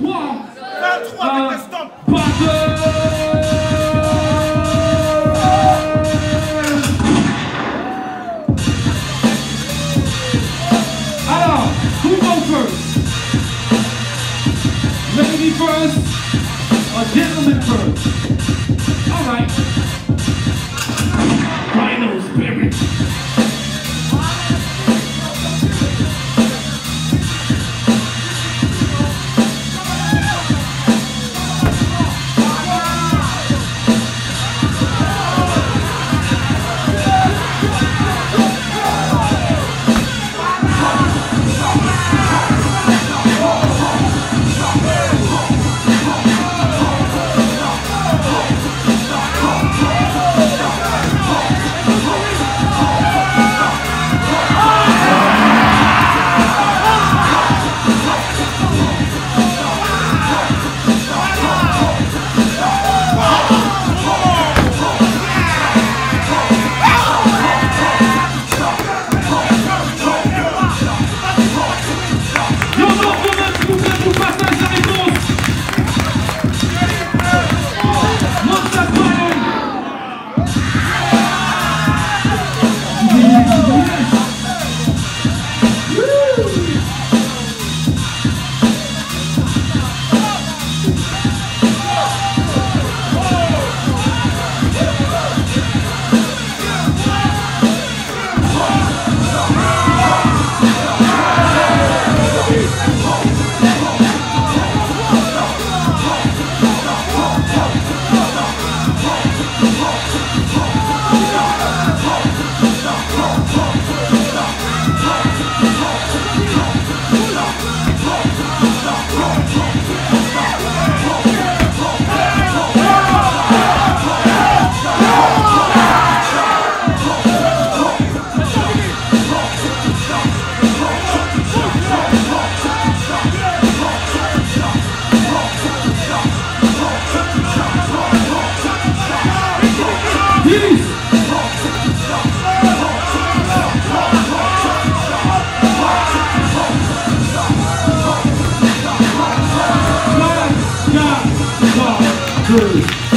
Alors, who go first? Lady first or gentleman first? Alright. Rhino Spirit. Good.